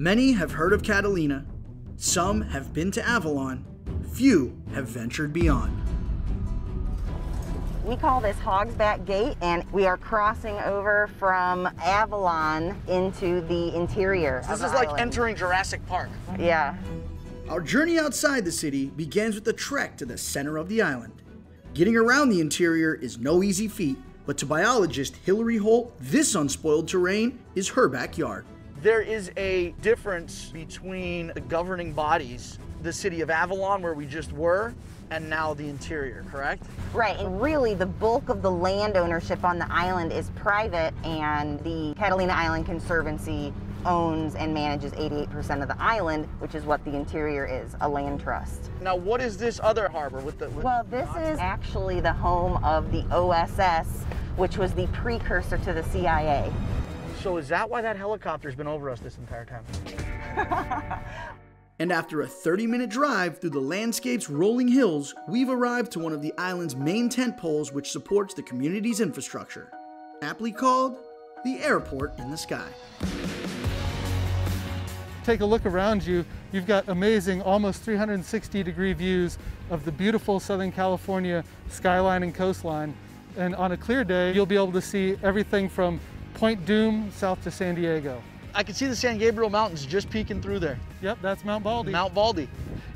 Many have heard of Catalina, some have been to Avalon, few have ventured beyond. We call this Hogsback Gate, and we are crossing over from Avalon into the interior. This is like entering Jurassic Park. Yeah. Our journey outside the city begins with a trek to the center of the island. Getting around the interior is no easy feat, but to biologist Hilary Holt, this unspoiled terrain is her backyard. There is a difference between the governing bodies, the city of Avalon, where we just were, and now the interior, correct? Right, and really the bulk of the land ownership on the island is private, and the Catalina Island Conservancy owns and manages 88% of the island, which is what the interior is, a land trust. Now, what is this other harbor with the... Well, this is actually the home of the OSS, which was the precursor to the CIA. So is that why that helicopter's been over us this entire time? And after a 30-minute drive through the landscape's rolling hills, we've arrived to one of the island's main tent poles, which supports the community's infrastructure, aptly called the Airport in the Sky. Take a look around you. You've got amazing, almost 360-degree views of the beautiful Southern California skyline and coastline. And on a clear day, you'll be able to see everything from Point Dume south to San Diego. I can see the San Gabriel Mountains just peeking through there. Yep, that's Mount Baldy. Mount Baldy.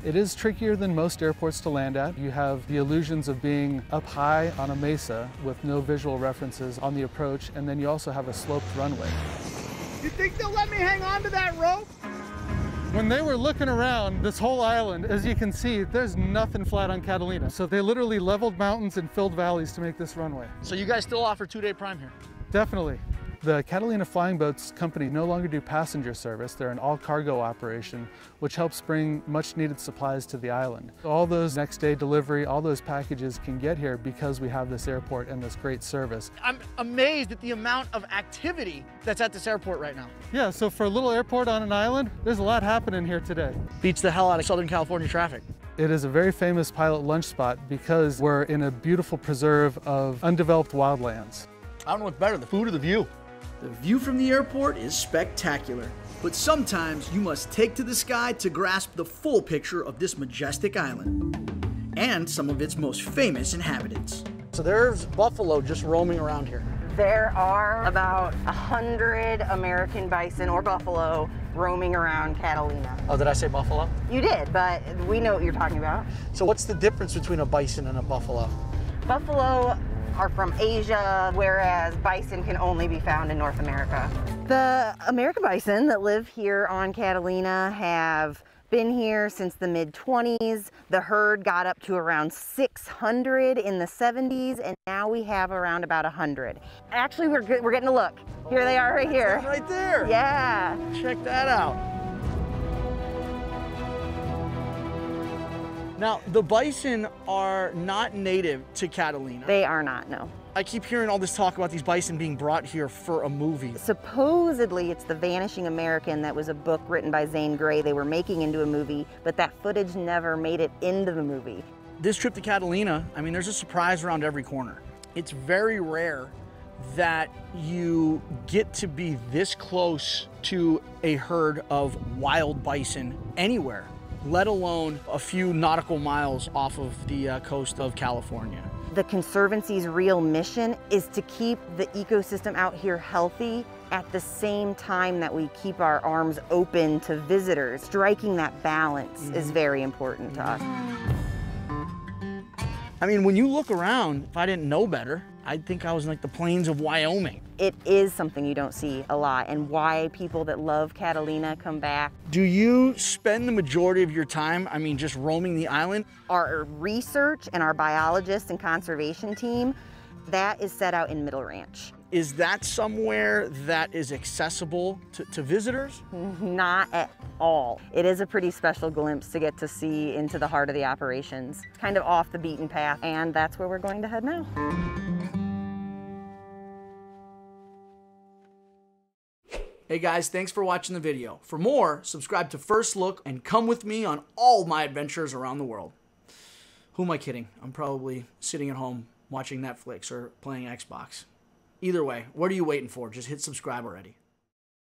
It is trickier than most airports to land at. You have the illusions of being up high on a mesa with no visual references on the approach, and then you also have a sloped runway. You think they'll let me hang on to that rope? When they were looking around this whole island, as you can see, there's nothing flat on Catalina. So they literally leveled mountains and filled valleys to make this runway. So you guys still offer two-day prime here? Definitely. The Catalina Flying Boats Company no longer do passenger service. They're an all-cargo operation, which helps bring much-needed supplies to the island. All those next-day delivery, all those packages can get here because we have this airport and this great service. I'm amazed at the amount of activity that's at this airport right now. Yeah, so for a little airport on an island, there's a lot happening here today. Beats the hell out of Southern California traffic. It is a very famous pilot lunch spot because we're in a beautiful preserve of undeveloped wildlands. I don't know what's better, the food or the view. The view from the airport is spectacular, but sometimes you must take to the sky to grasp the full picture of this majestic island and some of its most famous inhabitants. So there's buffalo just roaming around here. There are about 100 American bison or buffalo roaming around Catalina. Oh, did I say buffalo? You did, but we know what you're talking about. So what's the difference between a bison and a buffalo? Buffalo are from Asia, whereas bison can only be found in North America. The American bison that live here on Catalina have been here since the mid-20s. The herd got up to around 600 in the 70s, and now we have around about 100. Actually, we're getting a look. Here they are right here. Right there. Yeah. Check that out. Now, the bison are not native to Catalina. They are not, no. I keep hearing all this talk about these bison being brought here for a movie. Supposedly, it's The Vanishing American, that was a book written by Zane Grey they were making into a movie, but that footage never made it into the movie. This trip to Catalina, I mean, there's a surprise around every corner. It's very rare that you get to be this close to a herd of wild bison anywhere, let alone a few nautical miles off of the coast of California. The Conservancy's real mission is to keep the ecosystem out here healthy at the same time that we keep our arms open to visitors. Striking that balance is very important to us. I mean, when you look around, if I didn't know better, I'd think I was in like the plains of Wyoming. It is something you don't see a lot, and why people that love Catalina come back. Do you spend the majority of your time, I mean, just roaming the island? Our research and our biologists and conservation team, that is set out in Middle Ranch. Is that somewhere that is accessible to visitors? Not at all. It is a pretty special glimpse to get to see into the heart of the operations, kind of off the beaten path, and that's where we're going to head now. Hey guys, thanks for watching the video. For more, subscribe to First Look and come with me on all my adventures around the world. Who am I kidding? I'm probably sitting at home watching Netflix or playing Xbox. Either way, what are you waiting for? Just hit subscribe already.